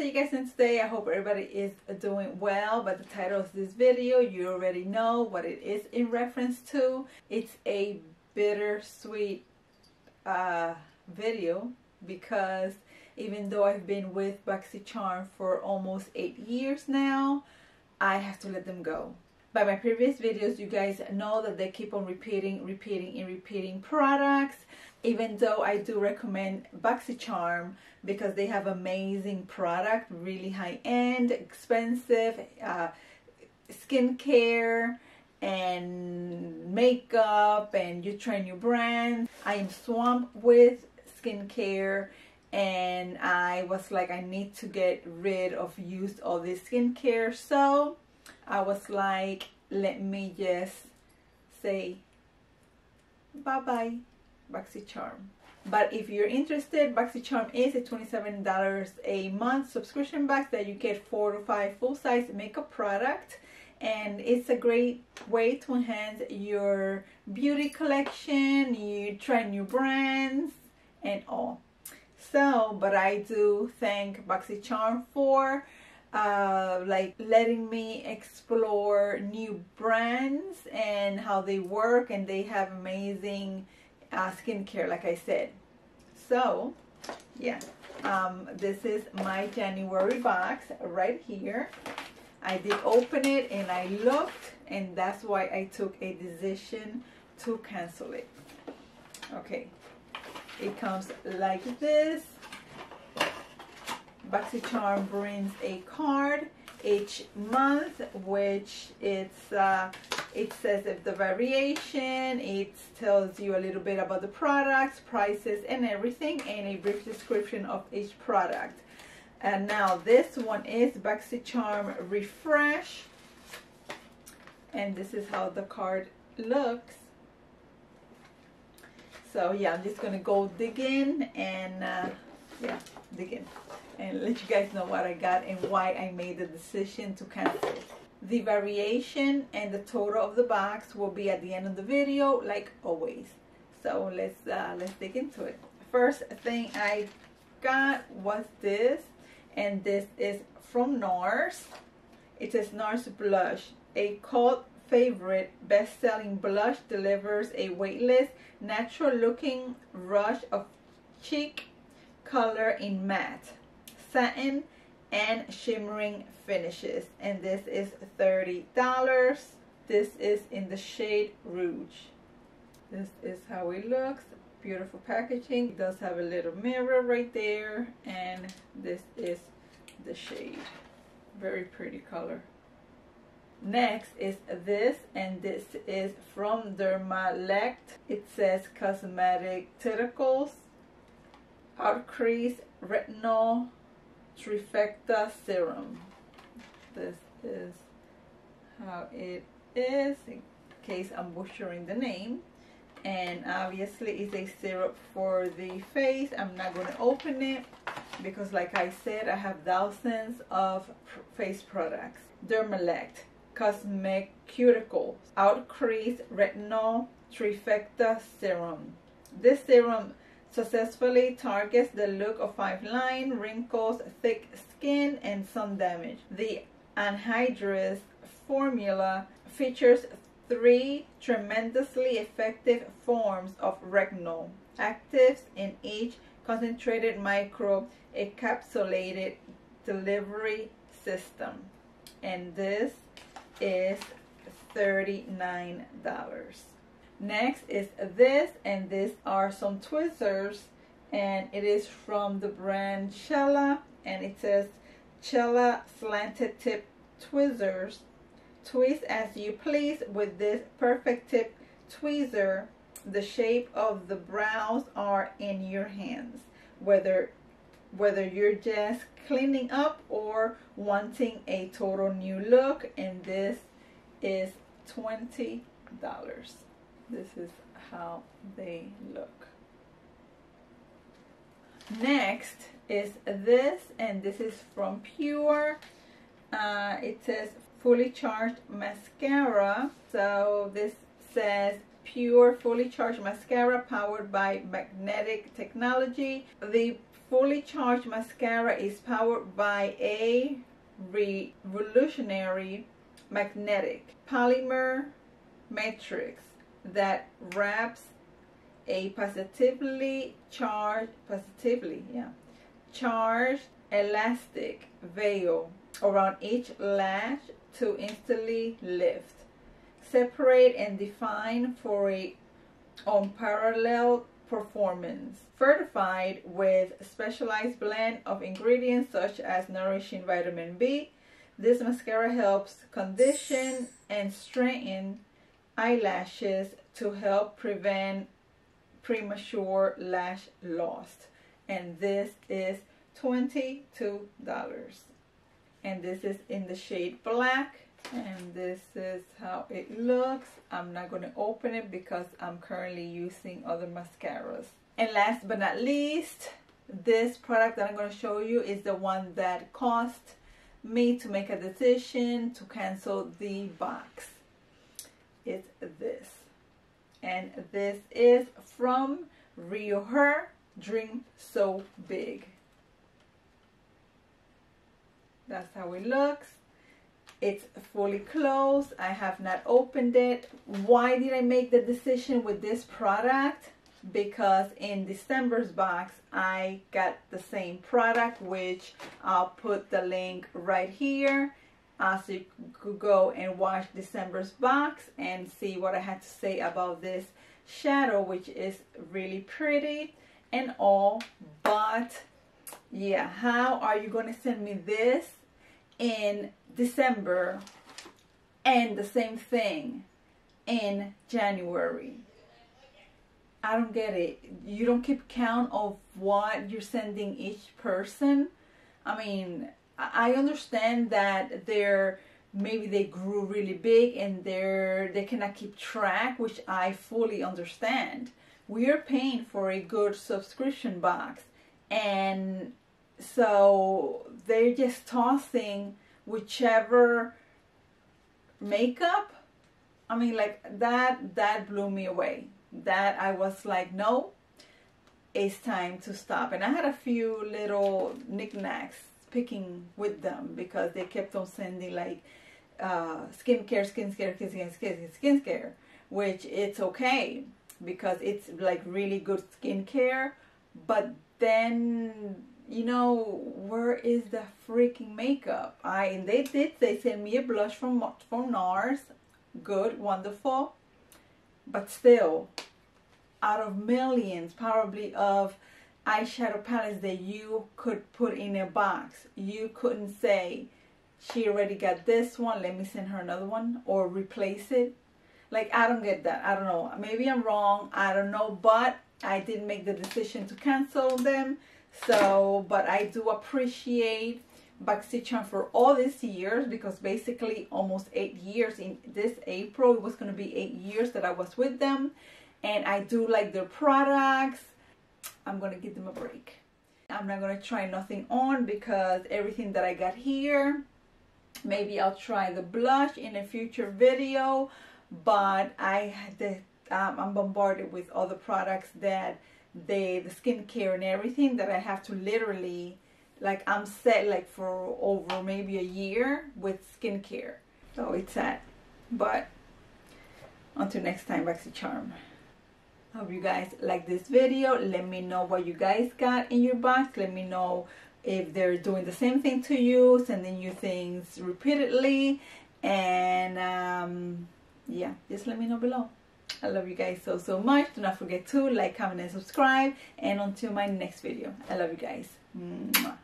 what's up you guys, and today I hope everybody is doing well. But the title of this video, you already know what it is in reference to. It's a bittersweet video because even though I've been with Boxycharm for almost 8 years now, I have to let them go. By my previous videos, you guys know that they keep on repeating products. Even though I do recommend Boxycharm because they have amazing product, really high-end, expensive skincare and makeup, and you train your brand. I am swamped with skincare and I was like, I need to get rid of used all this skincare, so I was like, let me just say bye-bye Boxycharm. But if you're interested, Boxycharm is a $27 a month subscription box that you get 4 to 5 full-size makeup products, and it's a great way to enhance your beauty collection, you try new brands and all. So, but I do thank Boxycharm for like letting me explore new brands and how they work, and they have amazing skincare, like I said. So yeah, this is my January box right here. I did open it and I looked, and that's why I took a decision to cancel it. Okay, it comes like this. Boxycharm brings a card each month, which it's it says if the variation, it tells you a little bit about the products, prices and everything, and a brief description of each product. And now this one is Boxycharm Refresh, and this is how the card looks. So yeah, I'm just gonna go dig in and yeah, dig in and let you guys know what I got and why I made the decision to cancel. The variation and the total of the box will be at the end of the video, like always. So let's dig into it. First thing I got was this, and this is from NARS. It says NARS Blush, a cult favorite, best-selling blush delivers a weightless, natural-looking rush of cheek color in matte, satin and shimmering finishes, and this is $30. This is in the shade Rouge. This is how it looks. Beautiful packaging. It does have a little mirror right there, and this is the shade. Very pretty color. Next is this, and this is from Dermelect. It says cosmetic tentacles, out crease retinol trifecta serum. This is how it is, in case I'm butchering the name. And obviously it's a syrup for the face. I'm not going to open it because, like I said, I have thousands of face products. Dermelect Cosmetic Cuticles Out Crease Retinol Trifecta Serum. This serum successfully targets the look of fine lines, wrinkles, thick skin, and sun damage. The anhydrous formula features 3 tremendously effective forms of retinol actives in each concentrated micro-encapsulated delivery system. And this is $39. Next is this, and these are some tweezers, and it is from the brand Chella, and it says Chella slanted tip tweezers. Twist as you please with this perfect tip tweezer. The shape of the brows are in your hands, whether you're just cleaning up or wanting a total new look, and this is $20. This is how they look. Next is this, and this is from Pür. It says Fully Charged Mascara. So this says Pür Fully Charged Mascara powered by magnetic technology. The fully charged mascara is powered by a revolutionary magnetic polymer matrix that wraps a positively charged elastic veil around each lash to instantly lift, separate, and define for a unparalleled performance. Fortified with specialized blend of ingredients such as nourishing vitamin B, this mascara helps condition and straighten eyelashes to help prevent premature lash loss. And this is $22, and this is in the shade black, and this is how it looks. I'm not going to open it because I'm currently using other mascaras. And last but not least, this product that I'm going to show you is the one that cost me to make a decision to cancel the box. It's this, and this is from RealHer, Dream So Big. That's how it looks. It's fully closed. I have not opened it. Why did I make the decision with this product? Because in December's box, I got the same product, which I'll put the link right here. So you could go and watch December's box and see what I had to say about this shadow, which is really pretty and all. But yeah, how are you going to send me this in December and the same thing in January? I don't get it. You don't keep count of what you're sending each person. I mean, I understand that maybe they grew really big and they cannot keep track, which I fully understand. We are paying for a good subscription box, and so they're just tossing whichever makeup. I mean, like that blew me away. That I was like, no, it's time to stop. And I had a few little knickknacks picking with them because they kept on sending like skincare, which it's okay because it's like really good skincare. But then, you know, where is the freaking makeup? They sent me a blush from NARS. Good, wonderful. But still, out of millions probably of eyeshadow palettes that you could put in a box, you couldn't say, she already got this one, let me send her another one or replace it. Like, I don't get that. I don't know. Maybe I'm wrong. I don't know. But I did make the decision to cancel them. So, but I do appreciate Boxycharm for all these years, because basically almost 8 years. In this April it was going to be 8 years that I was with them, and I do like their products. I'm going to give them a break. I'm not going to try nothing on because everything that I got here, maybe I'll try the blush in a future video, but I'm bombarded with all the products that the skincare and everything that I have to literally, like, I'm set like for over maybe a year with skincare. So it's sad. But until next time, Boxycharm. I hope you guys like this video. Let me know what you guys got in your box. Let me know if they're doing the same thing to you, sending you things repeatedly. And yeah, just let me know below. I love you guys so, so much. Do not forget to like, comment, and subscribe. And until my next video, I love you guys. Mwah.